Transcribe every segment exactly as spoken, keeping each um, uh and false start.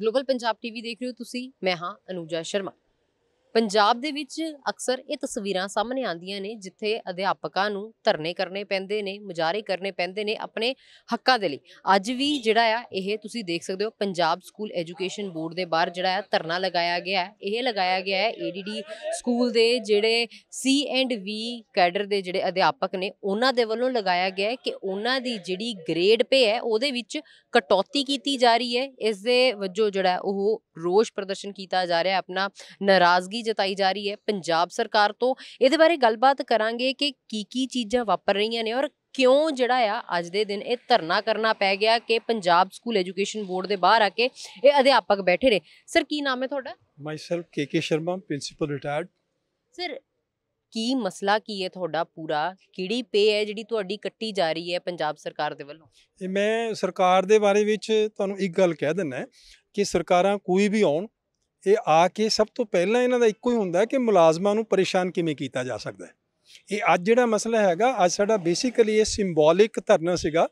Global Punjab TV देख रहे हो तुसी, मैं हाँ अनुजा शर्मा। पंजाब दे विच अक्सर ये तस्वीरां सामने आंदियां ने जिथे अध्यापकां नूं धरने करने पैंदे ने, मुजाहरे करने पैंदे ने अपने हक्कां दे लई। अज भी जिहड़ा आ इह तुसी देख सकदे हो, पंजाब स्कूल एजुकेशन बोर्ड दे बाहर जिहड़ा आ धरना लगाया गया है। इह लगाया गया है एडीडी स्कूल दे जिहड़े सी एंड वी कैडर दे जिहड़े अध्यापक ने, उन्हां दे वल्लों लगाया गया है कि उन्हां दी जिहड़ी ग्रेड पे है उहदे विच कटौती कीती जा रही है। इस दे वजों जिहड़ा ओह रोष प्रदर्शन कीता जा रिहा है, अपना नाराज़गी जताई जा रही है पंजाब सरकार तो। इहदे बारे गलबात करांगे कि की की चीज़ां वापर रही ने और क्यों जिहड़ा आ अज दे दिन ये धरना करना पै गया कि पंजाब स्कूल एजुकेशन बोर्ड के बाहर आके ये अध्यापक बैठे रहे। सर की नाम है तुहाडा? माई सेल्फ के के शर्मा, प्रिंसीपल रिटायर्ड। सर की मसला की है तुहाडा पूरा? किहड़ी पे है जिहड़ी तुहाडी कट्टी जा रही है पंजाब सरकार दे वल्लों? मैं सरकार दे बारे विच तुहानूं इक गल कह दिंदा कि सरकारां कोई भी आउण, ये आके सब तो पहला इन्हों का एको ही होंगे कि मुलाजमान को परेशान किमें किया जा सकता है। ये अज जो मसला हैगा, अज साडा बेसिकली ये सिंबॉलिक धरना सीगा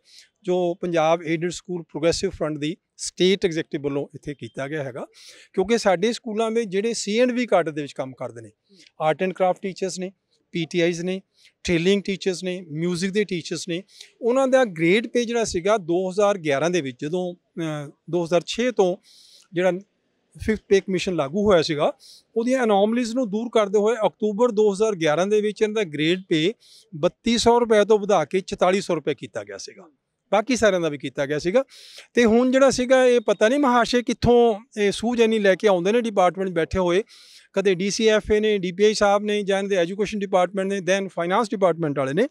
जो Punjab aided school progressive front की स्टेट एग्जैक्टिव वालों इत्थे किया गया है, क्योंकि साडे स्कूलों में जिहड़े सी एंड वी कार्ड दे विच काम करते हैं, आर्ट एंड क्राफ्ट टीचर्स ने, पी टी आईज ने, ट्रेलिंग टीचर्स ने, म्यूजिक के टीचर्स ने, उन्हों का ग्रेड पे जिहड़ा दो हज़ार ग्यारह के जो दो हज़ार छे तो जो फिफ्थ पे कमीशन लागू होया सीगा, उहदियां अनोमलीज़ नूं दूर करते हुए अक्तूबर दो हज़ार ग्यारह के विच इनदा ग्रेड पे बत्ती सौ रुपए तो वधा के चौताली सौ रुपए किया गया सीगा, बाकी सारियां दा भी किया गया सीगा। ते हुण जिहड़ा सीगा ये पता नहीं महाशय कित्थों ये सूझ इन्नी लैके आउंदे ने डिपार्टमेंट बैठे होए, कदे डी सी एफ ए ने, डी पी आई साहब ने, जां इनदे एजुकेशन डिपार्टमेंट ने, दैन फाइनांस डिपार्टमेंट वाले ने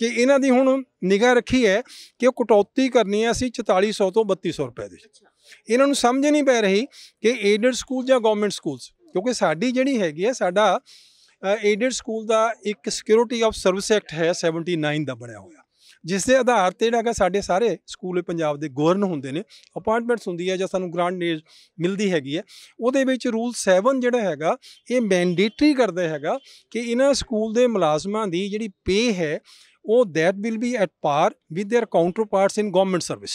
कि इन्हां दी हुण निगाह रखी है कि वो कटौती करनी है असीं चौताली सौ तो बत्ती सौ रुपए दी। इन्हां नूं समझ नहीं पै रही कि एडड स्कूल या गवर्नमेंट स्कूल्स, क्योंकि साडी जिहड़ी हैगी है, साडा एडड स्कूल का एक सिक्योरिटी ऑफ सर्विस एक्ट है सैवनटी नाइन का बनिया होया, जिस दे आधार ते जिहड़ा साडे सारे स्कूल पंजाब दे गवर्न होंदे ने, अपॉइंटमेंट्स होंदी है जां सानूं ग्रांट मिलदी हैगी है। उहदे विच रूल सैवन जिहड़ा हैगा ये मैंडेटरी करदा हैगा कि इन्हां स्कूल दे मुलाजमां दी जिहड़ी पे है वो that will be at par with their counterparts in government service,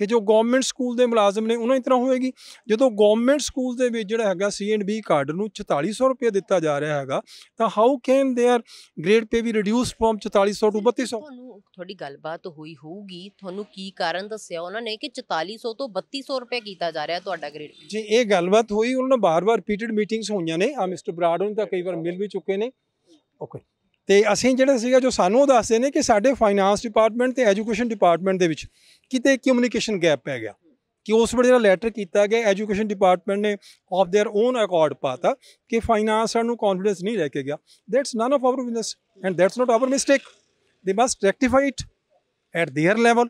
कि जो गवर्नमेंट स्कूल के मुलाजम ने उन्होंने तरह होएगी। जो गवर्नमेंट स्कूल के जोड़ा है सी एंड बी कार्ड में चौताली सौ रुपया दिता जा रहा है, तो how can there grade pay भी रिड्यूस फ्रॉम चौताली सौ टू बत्ती सौ? थोड़ी गलबात हुई होगी, थोनू की कारण दसिया उन्होंने कि चौताली सौ तो बत्ती सौ रुपया किया जा रहा है तो ग्रेड जी? ये गलबात हुई, उन्होंने बार बार रिपीटिड मीटिंग्स हुई ने, आ मिस्टर बराड़ उन्हें कई बार मिल भी चुके हैं। ओके, तो असी जो जो सानू दसते हैं कि साढ़े फाइनांस डिपार्टमेंट तो एजुकेशन डिपार्टमेंट के कितने कम्यूनीकेशन गैप पै गया कि उस वे जो लैटर किया गया एजुकेशन डिपार्टमेंट ने ऑफ देयर ओन अकॉर्ड पाता कि फाइनांस कॉन्फिडेंस नहीं लैके गया। That's none of our business and that's not our mistake, they must rectify it at their level.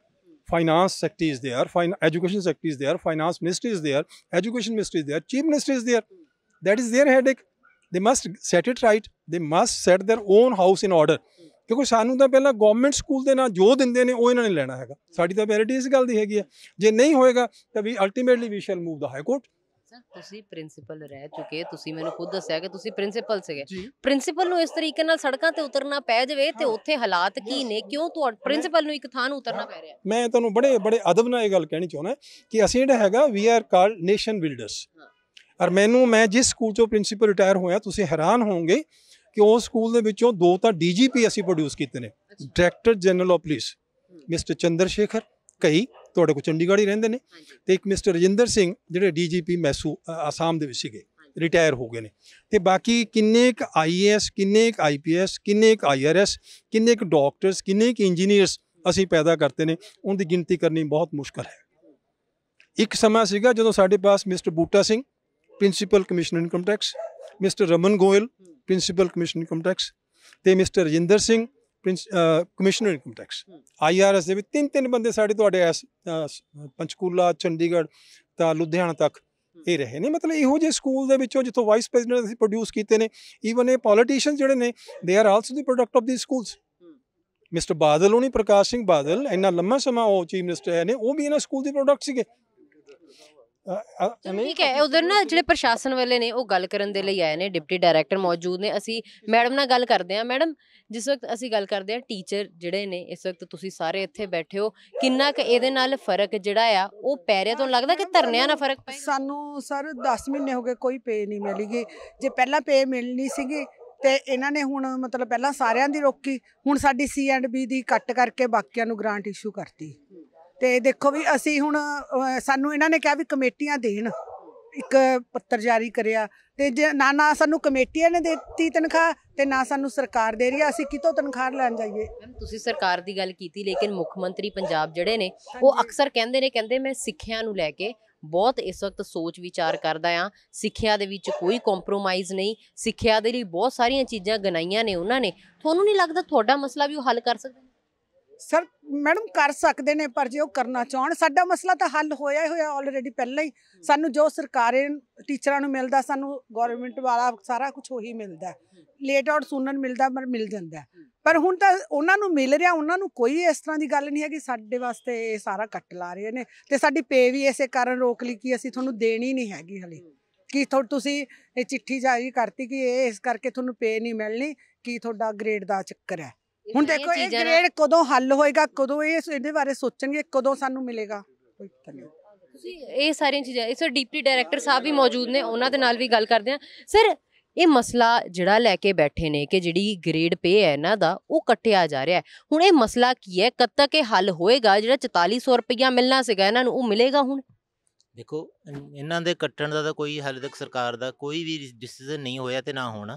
Finance sector is there, education sector is there, finance ministry is there, education ministry is there, chief ministry is there, that is their headache, they must set it right, they must set their own house in order. क्योंकि सानू तो पहला government school के ना जो देंगे ने वो इन्हों ने लेना है, साड़ी तो पेरिटी इस गल की हैगी है, जे नहीं होएगा तो भी ultimately we shall move the high court. Sir तुसी प्रिंसीपल रह चुके, तुसी मैनूं खुद दस्सिया कि तुसी प्रिंसीपल सीगे, प्रिंसीपल नूं इस तरीके नाल सड़कां ते उतरना पै जाए तो उत्थे हालात की ने, क्यों तो प्रिंसीपल नूं इक थां नूं उतरना पै रिहा? मैं तुहानूं बड़े बड़े अदब नाल इह गल कहणी चाहुंदा कि असीं जिहड़ा हैगा we are called nation builders. और मैनूं मैं जिस स्कूल चों प्रिंसीपल रिटायर होया, तुसी हैरान होवोगे कि उस स्कूल के दो तो डी जी पी असी प्रोड्यूस किए हैं, director general of police mister Chandrashekhar, कई तुहाडे कोल चंडीगढ़ ही रहिंदे ने, ते एक मिस्टर राजिंदर सिंह जिहड़े डी जी पी मैसू आसाम दे सीगे, रिटायर हो गए हैं। तो बाकी किन्ने क आई ए एस, किन्ने क आई पी एस, किन्ने क आई आर एस, किन्ने क डॉक्टर्स, किन्ने क इंजीनियर्स असी पैदा करते हैं, उनकी गिनती करनी बहुत मुश्किल है। एक समा सीगा जदों साडे पास मिस्टर बूटा Singh principal commissioner income tax, mister Raman Goyal principal commissioner income tax, तो mister Rajinder Singh prince commissioner income tax, I R S के भी तीन तीन बंदे साढ़े तुहाडे एस पंचकूला चंडीगढ़ तो लुधियाना तक ये रहे ने। मतलब इहो जे स्कूल दे विचों जिथों वाइस प्रेजिडेंट असीं प्रोड्यूस कीते ने, ईवन ये पॉलीटिशियन जिहड़े ने दे are also the product of these schools. Mister Badal होनी, प्रकाश सिंह बादल इन्ना लंबा समा वो चीफ मिनिस्टर है ने, वो भी इन्हां स्कूल के प्रोडक्ट सीगे। ठीक है। उधर ना जिहड़े प्रशासन वाले ने वो गल करन दे लई आए ने, डिप्टी डायरैक्टर मौजूद ने, असी मैडम नाल गल करदे हां। मैडम जिस वक्त असी गल करदे हां टीचर जिहड़े ने इस वक्त तुसीं सारे इत्थे बैठे हो, किन्ना क इहदे नाल फर्क जिहड़ा आ वो पै रिहा? तुहानूं लगदा कि धरनियां नाल फर्क पै? सानूं सर दस महीने हो गए कोई पे नहीं मिलेगी। जे पहला पे मिलनी सीगी ते इन्हां ने हुण मतलब पहला सारियां दी रोकी, हुण साडी सी एंड बी दी कट करके बाकियां नूं ग्रांट इशू करती। तो देखो भी असी हुण सानू इन्हां ने कहा भी कमेटियां देन, एक पत्र जारी करिया ते जे ना ना सानू कमेटियां ने देती तनख्वाह ते ना सानू सरकार दे रही है। असी कितों तनख्वाह लैन जाइए? मैम तुसीं सरकार दी गल कीती, लेकिन मुख्यमंत्री पंजाब जिहड़े ने वो अक्सर कहंदे ने, कहंदे मैं सिक्ख्या नूं लैके बहुत इस वक्त सोच विचार करदा आ, सिक्ख्या दे विच कोई कॉम्प्रोमाइज़ नहीं, सिक्ख्या दे लई बहुत सारियां चीज़ां गनाइयां ने उन्हां ने। तुहानूं नहीं लगदा तुहाडा मसला भी हल कर सकदे? सर मैडम कर सकते हैं, पर जो करना चाहन साडा मसला तो हल होया ही होया ऑलरेडी पहले ही। सानू जो सरकारें टीचरां नूं मिलदा, सानू गौरमेंट वाला सारा कुछ उही मिलदा, लेट और सुनन मिलदा पर मिल जांदा। पर हुण तां उहनां नूं मिल रिहा, उहनां नूं कोई इस तरह की गल नहीं है कि साडे वास्ते सारा कट ला रहे ने ते साडी पे भी इसे कारण रोक ली कि असीं तुहानूं देनी नहीं हैगी हले कि तुसीं चिट्ठी जारी करती कि इस करके तुहानूं पे नहीं मिलनी कि तुहाडा ग्रेड दा चक्कर है। ਹੁਣ ਦੇਖੋ ਇਹ ਗ੍ਰੇਡ ਕਦੋਂ ਹੱਲ ਹੋਏਗਾ, ਕਦੋਂ ਇਹ ਇਹਦੇ ਬਾਰੇ ਸੋਚਣਗੇ, ਕਦੋਂ ਸਾਨੂੰ ਮਿਲੇਗਾ ਕੋਈ ਪਤਾ ਨਹੀਂ। ਤੁਸੀਂ ਇਹ ਸਾਰੀਆਂ ਚੀਜ਼ਾਂ ਇਸ ਡਿਪਟੀ ਡਾਇਰੈਕਟਰ ਸਾਹਿਬ ਵੀ ਮੌਜੂਦ ਨੇ, ਉਹਨਾਂ ਦੇ ਨਾਲ ਵੀ ਗੱਲ ਕਰਦੇ ਆ। ਸਰ ਇਹ ਮਸਲਾ ਜਿਹੜਾ ਲੈ ਕੇ ਬੈਠੇ ਨੇ ਕਿ ਜਿਹੜੀ ਗ੍ਰੇਡ ਪੇ ਹੈ ਇਹਨਾਂ ਦਾ ਉਹ ਕੱਟਿਆ ਜਾ ਰਿਹਾ, ਹੁਣ ਇਹ ਮਸਲਾ ਕੀ ਹੈ, ਕਦ ਤੱਕ ਇਹ ਹੱਲ ਹੋਏਗਾ? ਜਿਹੜਾ ਚੁਤਾਲੀ ਸੌ ਰੁਪਇਆ ਮਿਲਣਾ ਸੀਗਾ ਇਹਨਾਂ ਨੂੰ ਉਹ ਮਿਲੇਗਾ? ਹੁਣ देखो इन्हां दे कट्टण दा तां कोई हाले तक सरकार दा कोई भी डिसीजन नहीं होया ते ना होना।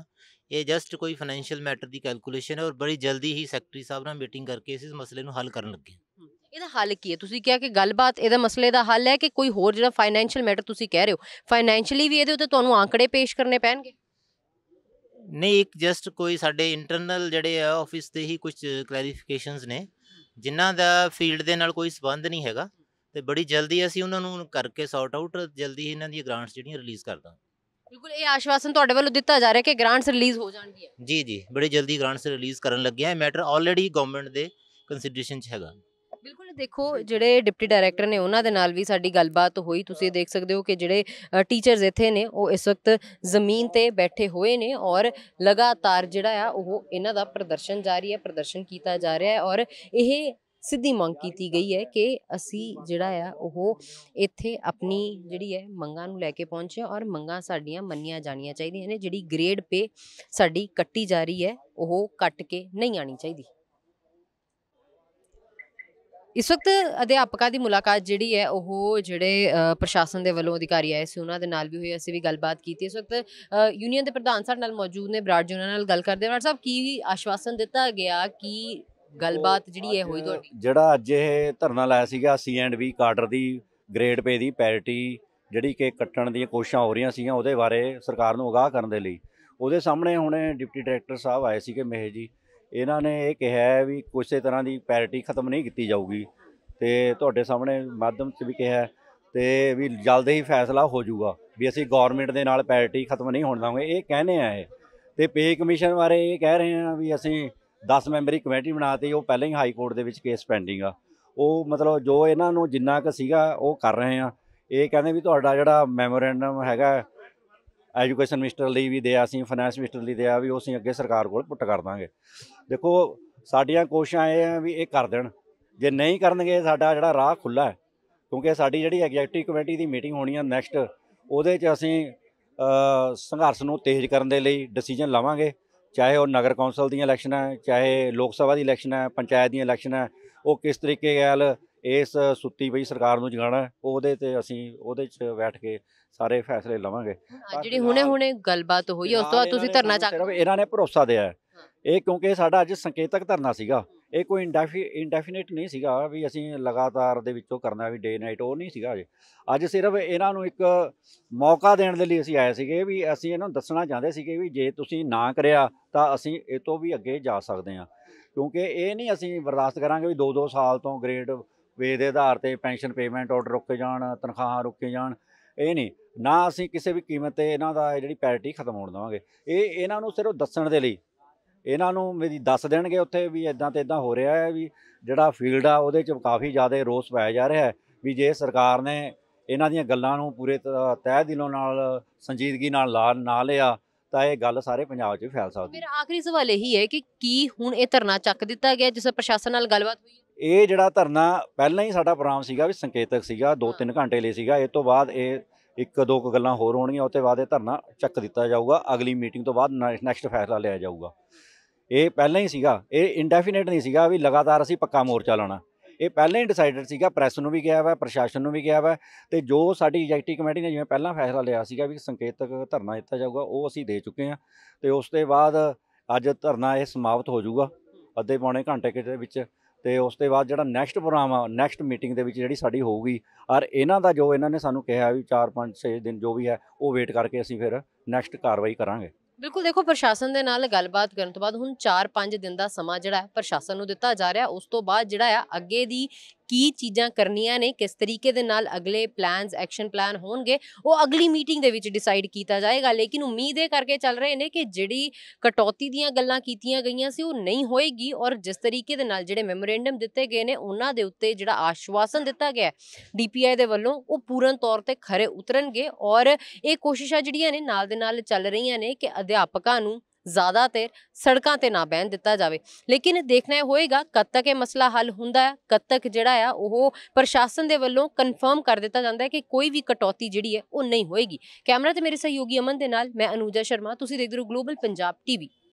ये जस्ट कोई फाइनैशियल मैटर दी कैलकुलेशन है और बड़ी जल्दी ही सैकटरी साहब नाल मीटिंग करके इस मसले नूं हल करन लगे। इहदा हल की है? तुसीं कहा कि गलबात इहदा मसले दा हल है कि कोई होर जिहड़ा फाइनैशियल मैटर तुसीं कह रहे हो, फाइनैशियली भी इहदे उत्ते तुहानूं आंकड़े पेश करने पैणगे? नहीं, एक जस्ट कोई साडे इंटरनल जिहड़े आ ऑफिस ते ही कुछ क्लैरिफिकेशनस ने जिन्हां दा फील्ड दे नाल कोई संबंध नहीं हैगा ते बड़ी जल्दी असीं उन्हां नूं करके सॉर्ट आउट जल्दी ही इन्हां दी ग्रांट्स जिहड़ियां रिलीज़ कर दां। बिल्कुल ये आश्वासन तुहाडे वल्लों दित्ता जा रहा है कि ग्रांट्स रिलीज़ हो जाणगियां? जी जी बड़ी जल्दी ग्रांट्स रिलीज़ करन लगे हैं। मैटर ऑलरेडी गवर्नमेंट दे कंसीडरेशन च हैगा। बिल्कुल देखो जिहड़े डिप्टी डायरैक्टर ने उन्हां दे नाल वी साडी गलबात होई, तुसीं देख सकदे हो कि जिहड़े टीचर्स इत्थे ने वो इस वक्त ज़मीन ते बैठे होए ने और लगातार जिहड़ा आ ओह इन्हां दा प्रदर्शन जारी है, प्रदर्शन कीता जा रहा है और इह सीधी मंग की गई है कि असी जिहड़ा आ ओह इत्थे अपनी जिहड़ी है मंगां नूं लैके पहुंचे और मंगां साडियां मन्नियां जाणियां चाहीदियां ने। जिहड़ी ग्रेड पे साडी कट्टी जा रही है ओह कट के नहीं आनी चाहिदी। इस वक्त अध्यापकों की मुलाकात जी है वह जोड़े प्रशासन के वालों अधिकारी आए से उन्होंने भी हुई, असं भी गलबात की। इस वक्त यूनियन के प्रधान साढ़े नाल मौजूद ने, बराड़ जी उन्होंने गल करते हैं। बराड़ साहब की आश्वासन दिता गया कि गलबात जिहड़ी है होई तुहाडी? जिहड़ा अज्ज इह धरना लाया सीगा सी एंड बी काडर दी ग्रेड पे दी पैरिटी जिहड़ी कि कट्टण दी कोशिशां हो रहियां सीगियां उहदे बारे सरकार नूं आगाह करन दे लई उहदे सामणे हुणे डिप्टी डायरैक्टर साहब आए सीगे मेह जी, इन्हां ने इह कहा भी किसी तरह की पैरिटी खत्म नहीं कीती जाऊगी ते तुहाडे सामणे माध्यम च भी कहा ते भी जल्द ही फैसला हो जाऊगा भी असीं गौरमेंट दे नाल पैरिटी खत्म नहीं होण दवांगे। इह कहने आ इह ते पे कमीशन बारे इह कह रहे हैं भी असीं दस मैंबरी कमेटी बनाती, वो पहले ही हाई कोर्ट के केस पेंडिंग आ, वो मतलब जो इन्हों जिन्ना कसीगा वो कर रहे हैं। ये कहते भी थोड़ा जोड़ा मैमोरेंडम हैगा एजुकेशन मिनिस्टर लिए भी दे, असी फाइनैंस मिनिस्टर लिए दे भी असी अगे सरकार को पुट कर देंगे। देखो साड़ियाँ कोशिशां ये हैं भी ये कर देन, जे नहीं करनगे साडा जोड़ा राह खुला है क्योंकि साड़ी जिहड़ी एग्जैक्टिव कमेटी की मीटिंग होनी है नैक्सट, उहदे च असी संघर्ष नूं तेज करन दे लई डिसीजन लवांगे। चाहे वह नगर कौंसल दी इलैक्शन है, चाहे लोक सभा दी इलैक्शन है, पंचायत दी इलैक्शन है, वो किस तरीके गल इस सुत्ती पई सरकार नूं जगाना उहदे ते असीं उहदे च बैठ के सारे फैसले लवांगे। जिहड़ी हुणे हुणे गलबात होई उस तों बाद तुसीं धरना चक इन्हां ने भरोसा दिया है, इह क्योंकि साडा अज संकेतक धरना सीगा, इह कोई इंडैफी इंडैफिनेट नहीं सीगा भी असीं लगातार दे विचों करना भी डे नाइट उह नहीं सीगा। अज अज सिर्फ इन्हां नूं इक मौका देण दे लई असीं आए सीगे भी असीं इन्हां नूं दस्सना चाहंदे सीगे भी जे तुसीं ना करिया तां असीं इह तों भी अग्गे जा सकदे हां, क्योंकि इह नहीं असीं बर्दाश्त करांगे भी दो दो साल तों ग्रेड वे दे आधार ते पेंशन पेमेंट आर्डर रुके जाण, तनखाहां रुके जाण। ਇਹ ਨਹੀਂ ਨਾ ਅਸੀਂ ਕਿਸੇ ਵੀ ਕੀਮਤ ਤੇ ਇਹਨਾਂ ਦਾ ਜਿਹੜੀ ਪੈਰਿਟੀ ਖਤਮ ਹੋਣ ਦੇਵਾਂਗੇ। ਇਹ ਇਹਨਾਂ ਨੂੰ ਸਿਰਫ ਦੱਸਣ ਦੇ ਲਈ ਇਹਨਾਂ ਨੂੰ ਵੀ ਦੱਸ ਦੇਣਗੇ ਉੱਥੇ ਵੀ ਇਦਾਂ ਤੇ ਇਦਾਂ ਹੋ ਰਿਹਾ ਹੈ ਵੀ ਜਿਹੜਾ ਫੀਲਡ ਆ ਉਹਦੇ 'ਚ ਕਾਫੀ ਜ਼ਿਆਦਾ ਰੋਸ ਪਾਇਆ ਜਾ ਰਿਹਾ ਹੈ ਵੀ ਜੇ ਸਰਕਾਰ ਨੇ ਇਹਨਾਂ ਦੀਆਂ ਗੱਲਾਂ ਨੂੰ ਪੂਰੇ ਤਹਿ ਦਿਲੋਂ ਨਾਲ ਸੰਜੀਦਗੀ ਨਾਲ ਨਾ ਲਿਆ ਤਾਂ ਇਹ ਗੱਲ ਸਾਰੇ ਪੰਜਾਬ 'ਚ ਫੈਲ ਸਕਦੀ। ਮੇਰਾ ਆਖਰੀ ਸਵਾਲ ਇਹੀ ਹੈ ਕਿ ਕੀ ਹੁਣ ਇਹ ਧਰਨਾ ਚੱਕ ਦਿੱਤਾ ਗਿਆ ਜਿਸ ਪ੍ਰਸ਼ਾਸਨ ਨਾਲ ਗੱਲਬਾਤ ਹੋਈ? ਇਹ ਜਿਹੜਾ ਧਰਨਾ ਪਹਿਲਾਂ ਹੀ ਸਾਡਾ ਪ੍ਰੋਗਰਾਮ ਸੀਗਾ ਵੀ ਸੰਕੇਤਕ ਸੀਗਾ, ਦੋ ਤਿੰਨ ਘੰਟੇ ਲਈ ਸੀਗਾ। ਇਹ ਤੋਂ ਬਾਅਦ ਇਹ ਇੱਕ ਦੋ ਕੁ ਗੱਲਾਂ ਹੋਰ ਹੋਣਗੀਆਂ, ਉਹਦੇ ਬਾਅਦ ਇਹ ਧਰਨਾ ਚੱਕ ਦਿੱਤਾ ਜਾਊਗਾ। ਅਗਲੀ ਮੀਟਿੰਗ ਤੋਂ ਬਾਅਦ ਨੈਕਸਟ ਫੈਸਲਾ ਲਿਆ ਜਾਊਗਾ। ਇਹ ਪਹਿਲਾਂ ਹੀ ਸੀਗਾ, ਇਹ ਇਨਡੈਫੀਨਿਟ ਨਹੀਂ ਸੀਗਾ ਵੀ ਲਗਾਤਾਰ ਅਸੀਂ ਪੱਕਾ ਮੋਰਚਾ ਲਾਉਣਾ। ਇਹ ਪਹਿਲਾਂ ਹੀ ਡਿਸਾਈਡਡ ਸੀਗਾ, ਪ੍ਰੈਸ ਨੂੰ ਵੀ ਗਿਆ ਵਾ, ਪ੍ਰਸ਼ਾਸਨ ਨੂੰ ਵੀ ਗਿਆ ਵਾ। ਅਤੇ ਜੋ ਸਾਡੀ ਐਗਜੈਕਟਿਵ ਕਮੇਟੀ ਨੇ ਜਿਵੇਂ ਪਹਿਲਾਂ ਫੈਸਲਾ ਲਿਆ ਸੀਗਾ ਵੀ ਸੰਕੇਤਕ ਧਰਨਾ ਦਿੱਤਾ ਜਾਊਗਾ, ਉਹ ਅਸੀਂ ਦੇ ਚੁੱਕੇ ਹਾਂ। ਅਤੇ ਉਸ ਤੋਂ ਬਾਅਦ ਅੱਜ ਧਰਨਾ ਇਹ ਸਮਾਪਤ ਹੋ ਜਾਊਗਾ ਅੱਧੇ ਪੌਣੇ ਘੰਟੇ ਦੇ ਵਿੱਚ। ਅਤੇ ਉਸ ਤੋਂ ਬਾਅਦ ਜਿਹੜਾ ਨੈਕਸਟ ਪ੍ਰੋਗਰਾਮ ਆ, ਨੈਕਸਟ ਮੀਟਿੰਗ ਦੇ ਵਿੱਚ ਜਿਹੜੀ ਸਾਡੀ ਹੋਊਗੀ, ਔਰ ਇਹਨਾਂ ਦਾ ਜੋ ਇਹਨਾਂ ਨੇ ਸਾਨੂੰ ਕਿਹਾ ਵੀ ਚਾਰ ਪੰਜ ਛੇ ਦਿਨ ਜੋ ਵੀ ਹੈ ਉਹ ਵੇਟ ਕਰਕੇ ਅਸੀਂ ਫਿਰ ਨੈਕਸਟ ਕਾਰਵਾਈ ਕਰਾਂਗੇ। ਬਿਲਕੁਲ, ਦੇਖੋ ਪ੍ਰਸ਼ਾਸਨ ਦੇ ਨਾਲ ਗੱਲਬਾਤ ਕਰਨ ਤੋਂ ਬਾਅਦ ਹੁਣ ਚਾਰ ਪੰਜ ਦਿਨ ਦਾ ਸਮਾਂ ਜਿਹੜਾ ਪ੍ਰਸ਼ਾਸਨ ਨੂੰ ਦਿੱਤਾ ਜਾ ਰਿਹਾ। ਉਸ ਤੋਂ ਬਾਅਦ ਜਿਹੜਾ ਆ ਅੱਗੇ ਦੀ ਕੀ ਚੀਜ਼ਾਂ ਕਰਨੀਆਂ ਨੇ, ਕਿਸ ਤਰੀਕੇ ਦੇ ਨਾਲ ਅਗਲੇ ਪਲਾਨਸ ਐਕਸ਼ਨ ਪਲਾਨ ਹੋਣਗੇ, ਉਹ ਅਗਲੀ ਮੀਟਿੰਗ ਦੇ ਵਿੱਚ ਡਿਸਾਈਡ ਕੀਤਾ ਜਾਏਗਾ। ਲੇਕਿਨ ਉਮੀਦ ਇਹ ਕਰਕੇ ਚੱਲ ਰਹੇ ਨੇ ਕਿ ਜਿਹੜੀ ਕਟੌਤੀ ਦੀਆਂ ਗੱਲਾਂ ਕੀਤੀਆਂ ਗਈਆਂ ਸੀ ਉਹ ਨਹੀਂ ਹੋਏਗੀ, ਔਰ ਜਿਸ ਤਰੀਕੇ ਦੇ ਨਾਲ ਜਿਹੜੇ ਮੈਮੋਰੈਂਡਮ ਦਿੱਤੇ ਗਏ ਨੇ ਉਹਨਾਂ ਦੇ ਉੱਤੇ ਜਿਹੜਾ ਆਸ਼ਵਾਸਨ ਦਿੱਤਾ ਗਿਆ ਡੀ ਪੀ ਆਈ ਦੇ ਵੱਲੋਂ ਉਹ ਪੂਰਨ ਤੌਰ 'ਤੇ ਖਰੇ ਉਤਰਨਗੇ। ਔਰ ਇਹ ਕੋਸ਼ਿਸ਼ਾਂ ਜਿਹੜੀਆਂ ਨੇ ਨਾਲ ਦੇ ਨਾਲ ਚੱਲ ਰਹੀਆਂ ਨੇ ਕਿ ਅਧਿਆਪਕਾਂ ਨੂੰ ज़्यादातर सड़कों पर ना बहन दिता जाए। लेकिन देखना होएगा कद तक ये मसला हल होंदा है, कद तक जिहड़ा प्रशासन के वलों कन्फर्म कर दिता जाता है कि कोई भी कटौती जिहड़ी है वो नहीं होएगी। कैमरा तो मेरे सहयोगी अमन के नाल मैं अनुजा शर्मा, तुसीं देखदे हो ग्लोबल पंजाब टीवी।